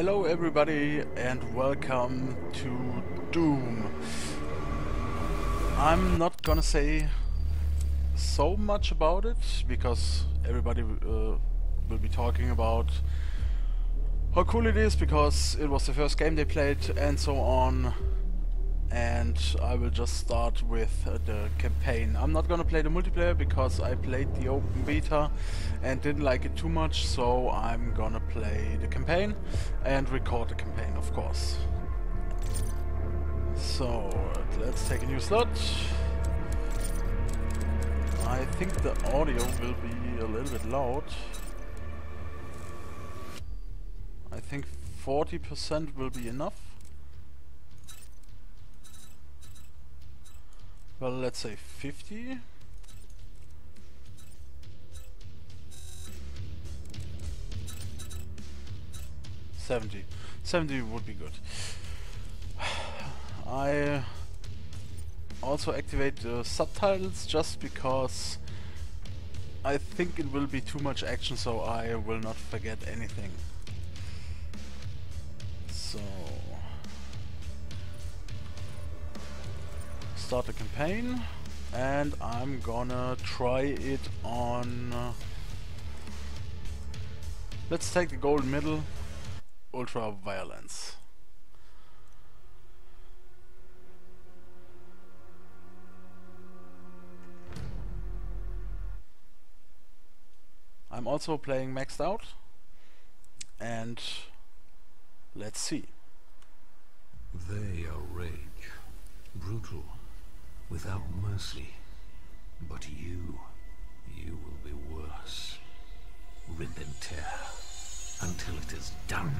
Hello everybody and welcome to Doom. I'm not gonna say so much about it because everybody will be talking about how cool it is because it was the first game they played and so on, and I will just start with the campaign. I'm not gonna play the multiplayer because I played the open beta and didn't like it too much, so I'm gonna play the campaign and record the campaign, of course. So let's take a new slot. I think the audio will be a little bit loud. I think 40% will be enough. Well, let's say 50. Seventy would be good. I also activate the subtitles just because I think it will be too much action, so I will not forget anything. So start the campaign, and I'm gonna try it on... let's take the gold medal, ultra violence. I'm also playing maxed out, and let's see. They are rage, brutal, without mercy. But you will be worse. Rip and tear until it is done.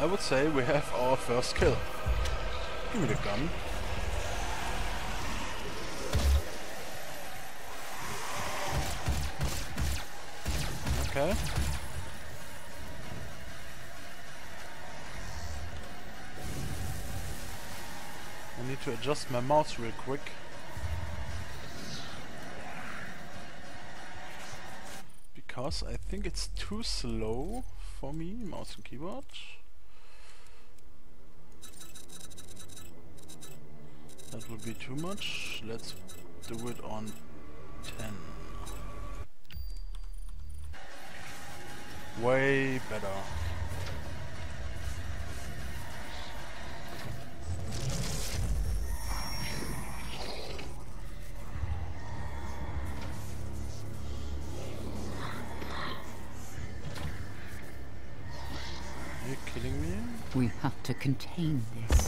I would say we have our first kill. Give me the gun. Okay. I need to adjust my mouse real quick. Because I think it's too slow for me, mouse and keyboard. That would be too much. Let's do it on 10. Way better. Are you kidding me? We have to contain this.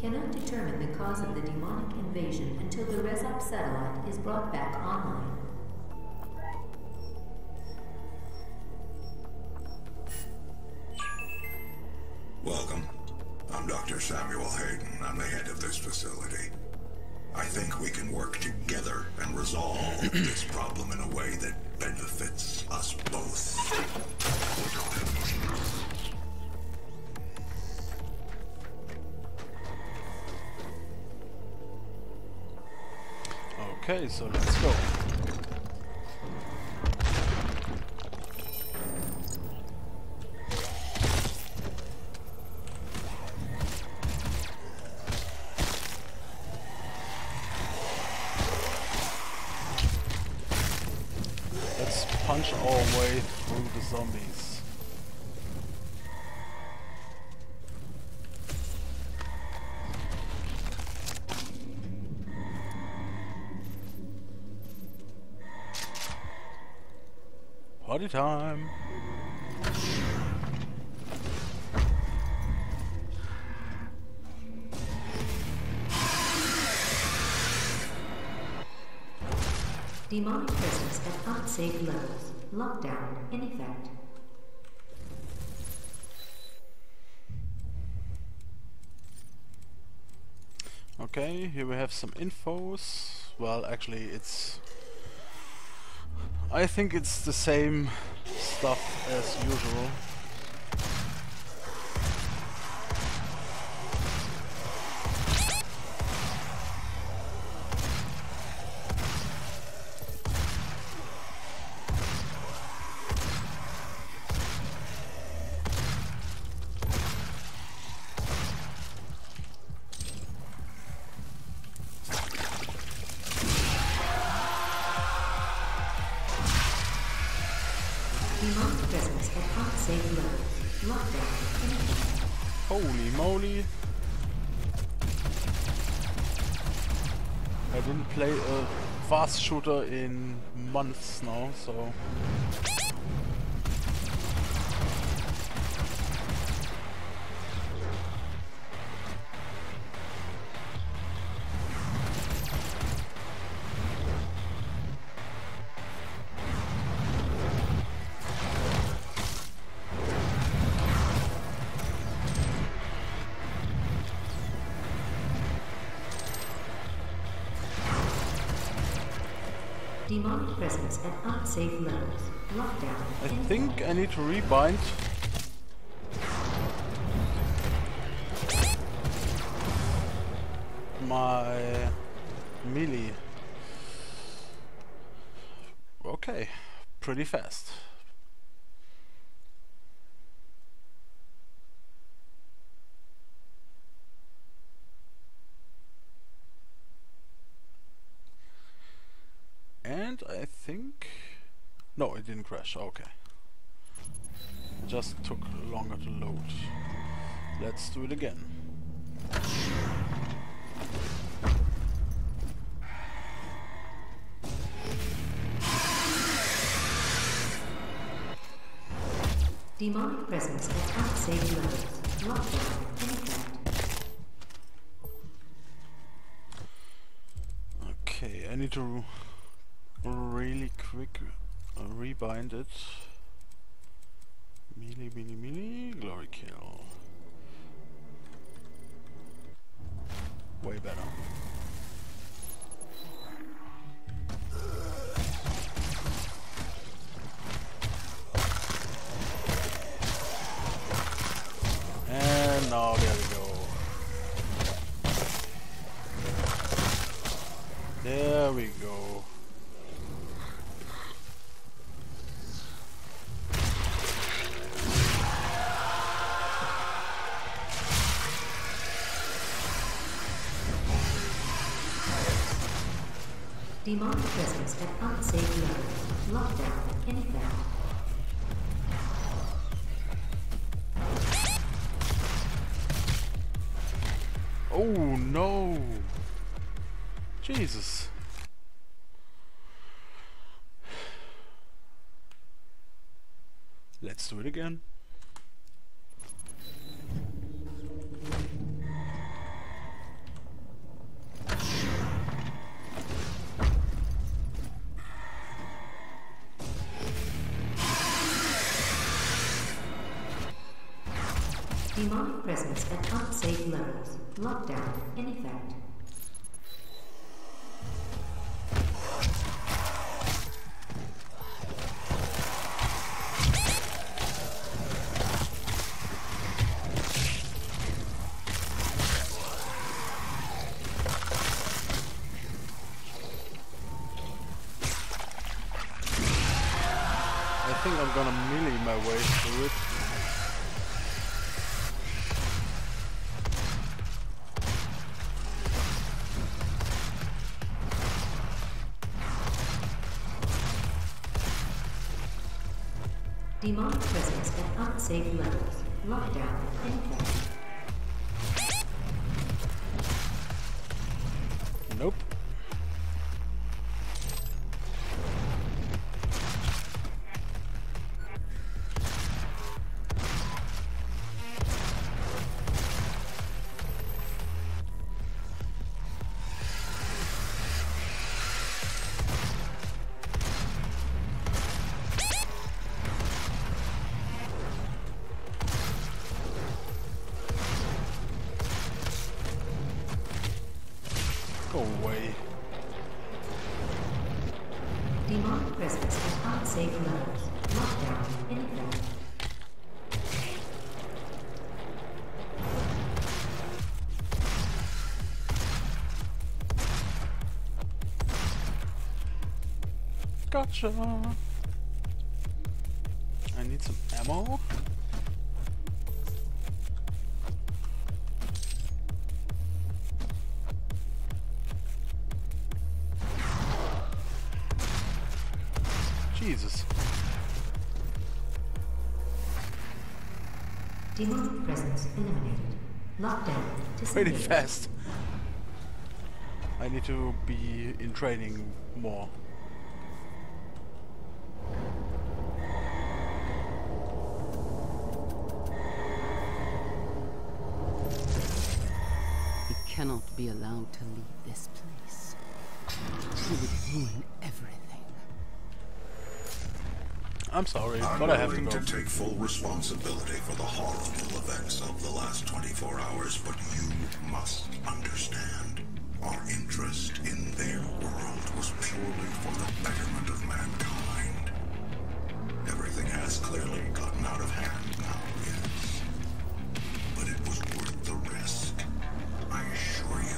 Cannot determine the cause of the demonic invasion until the ResOp satellite is brought back online. Welcome. I'm Dr. Samuel Hayden. I'm the head of this facility. I think we can work together and resolve this problem in a way that benefits us both. Okay, so let's go. punch our way through the zombies. Party time! Demonic presence at unsafe levels. Lockdown in effect. Okay, here we have some infos. Well, actually it's... I think it's the same stuff as usual. Holy moly! I didn't play a fast shooter in months now, so... Demonic presence at unsafe levels. Lockdown. I think I need to rebind. My melee. Okay, pretty fast. And I think... no, it didn't crash, okay. It just took longer to load. Let's do it again. Demonic presence attack saving levels. Lockdown in effect. Okay, I need to... really quick rebind it. Melee, glory kill. Way better. And now there we go. There we go. Demonic presence at unsafe levels. Lockdown in effect. Oh no! Jesus! Let's do it again. Demonic presence at unsafe levels. Lockdown in effect. I think I'm gonna melee my way through it. Demand presence at unsafe levels. Lockdown in effect. Nope. Gotcha. I need some ammo. Jesus. Demonic presence eliminated. Lockdown. Pretty fast. I need to be in training more. Cannot be allowed to leave this place. She would ruin everything. I'm sorry, but I have to go. I'm willing to take full responsibility for the horrible events of the last 24 hours, but you must understand. Our interest in their world was purely for the betterment of mankind. Everything has clearly gotten out of hand now, yes. But it was worth the risk. I assure you.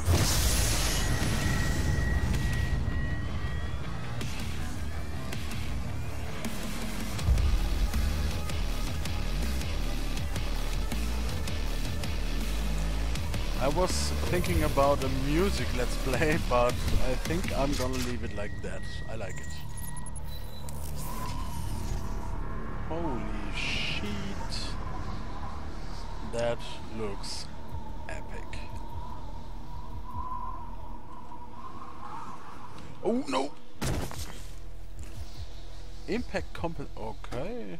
I was thinking about a music let's play, but I think I'm gonna leave it like that. I like it. Holy shit. That looks epic. Oh no! Impact comp. Okay.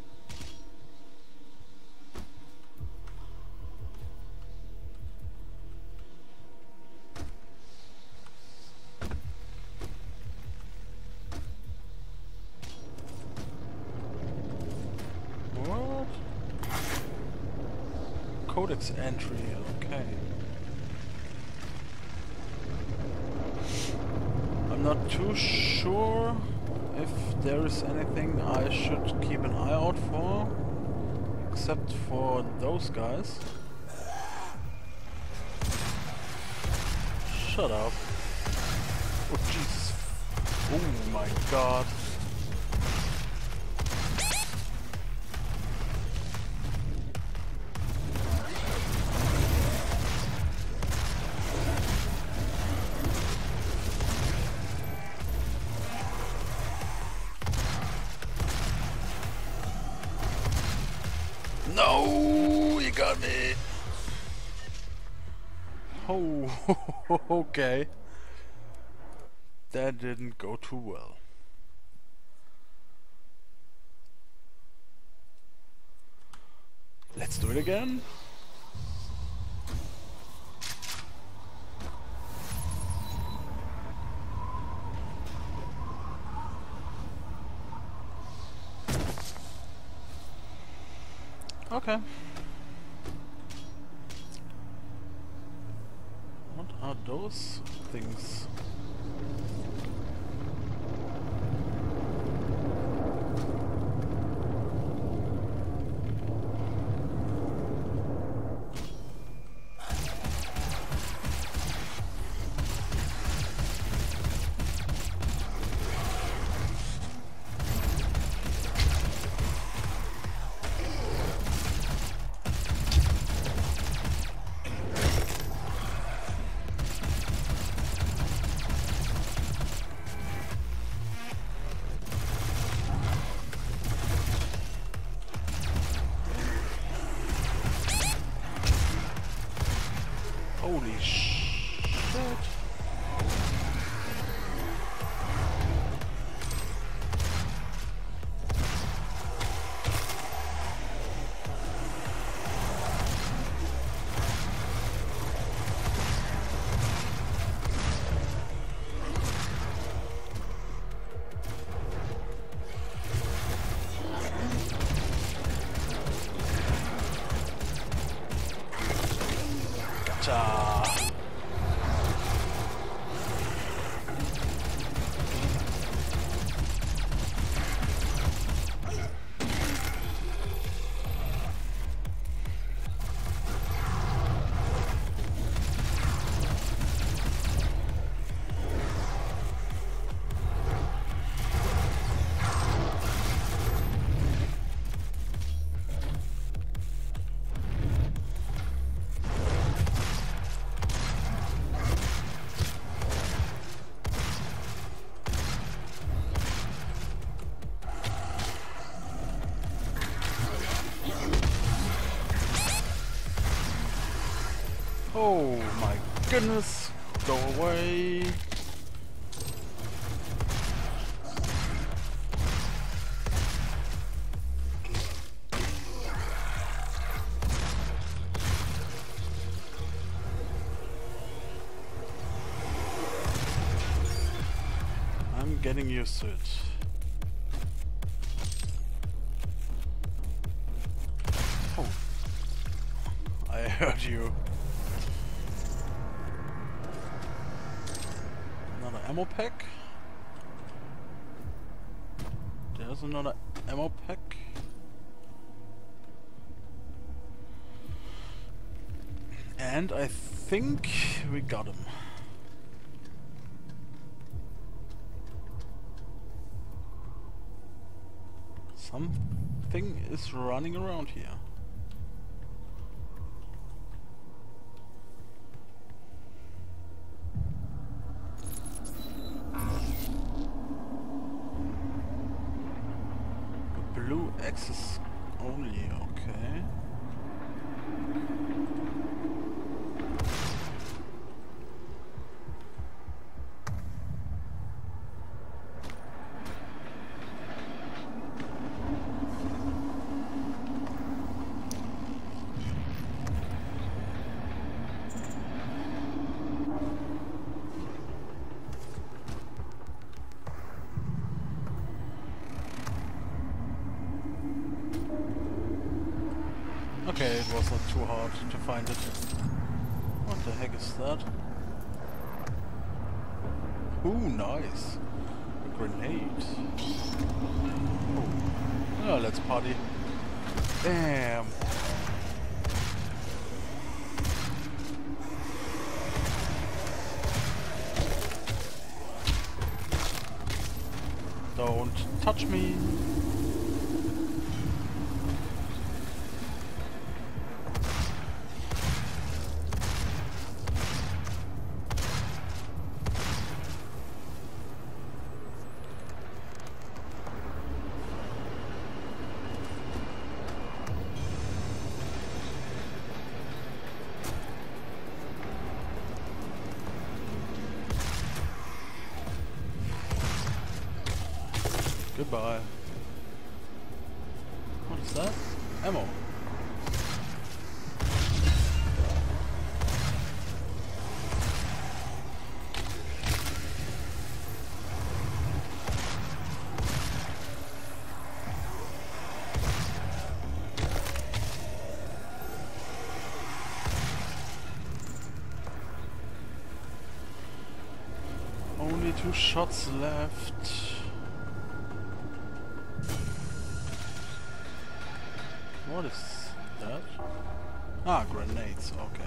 What? Codex entry. Okay. Not too sure if there is anything I should keep an eye out for, except for those guys. Shut up. Oh Jesus. Oh my god. Okay, that didn't go too well. Let's do it again. Okay. Are those things? Holy shit. Oh my goodness, go away. I'm getting used to it. Oh, I heard you. Ammo pack. There's another ammo pack. And I think we got him. Something is running around here. Access only, okay. Okay, it was not too hard to find it. What the heck is that? Ooh, nice! A grenade. Oh, oh, let's party. Damn! Don't touch me! Goodbye. What is that? Ammo. Only 2 shots left. What is that? Ah, grenades, okay.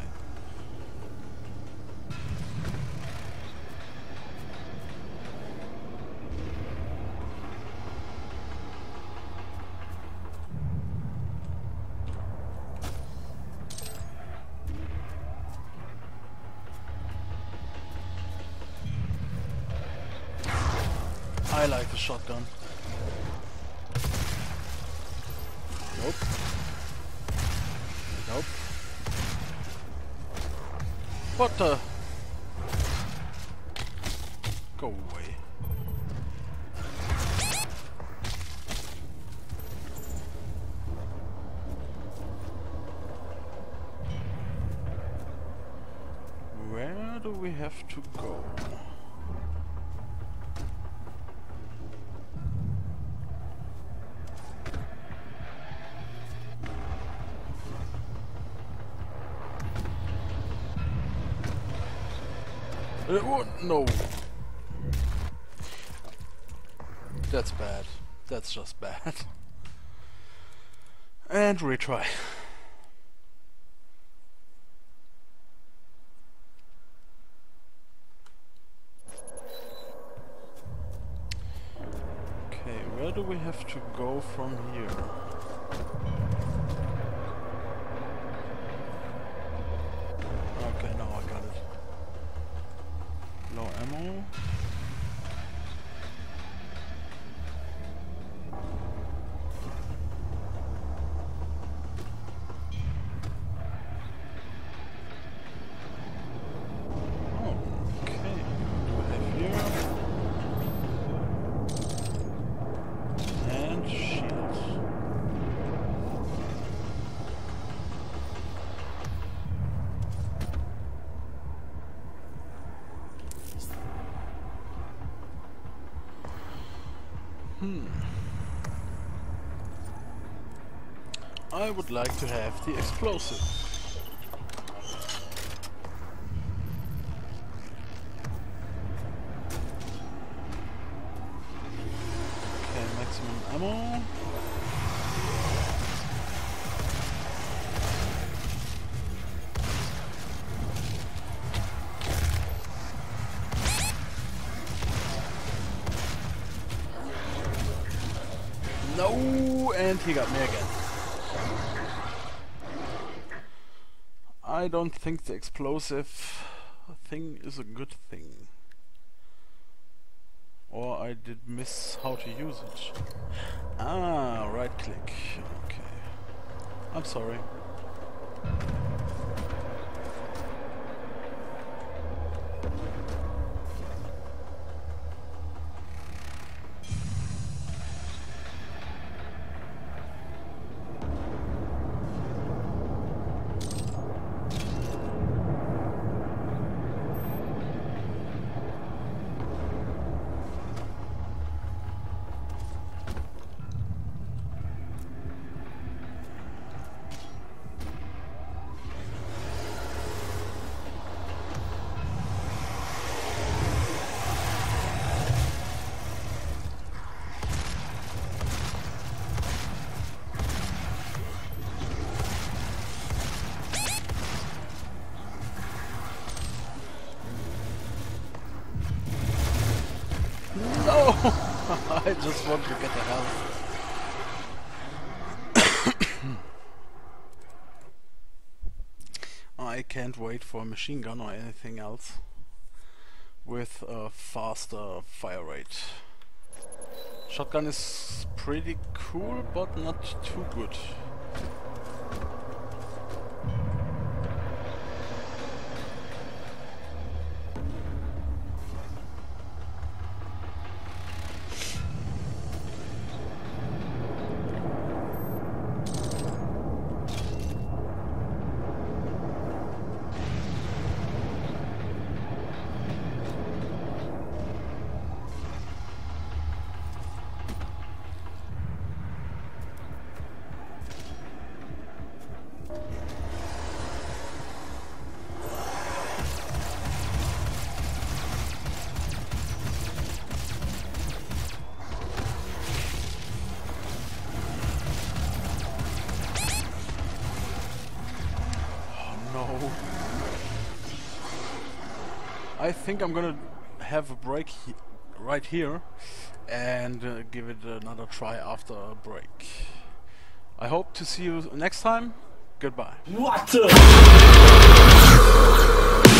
I like the shotgun. Nope. Nope. What the? Go away. Where do we have to go? Oh, no. That's bad. That's just bad. And retry. Okay, where do we have to go from here? Okay, now I got it. Low ammo. I would like to have the explosive. Okay, maximum ammo. No, and he got me again. I don't think the explosive thing is a good thing. Or I did miss how to use it. Ah, right click. Okay. I'm sorry. I just want to get the health. I can't wait for a machine gun or anything else with a faster fire rate. Shotgun is pretty cool, but not too good. I think I'm gonna have a break right here and give it another try after a break. I hope to see you next time. Goodbye. What the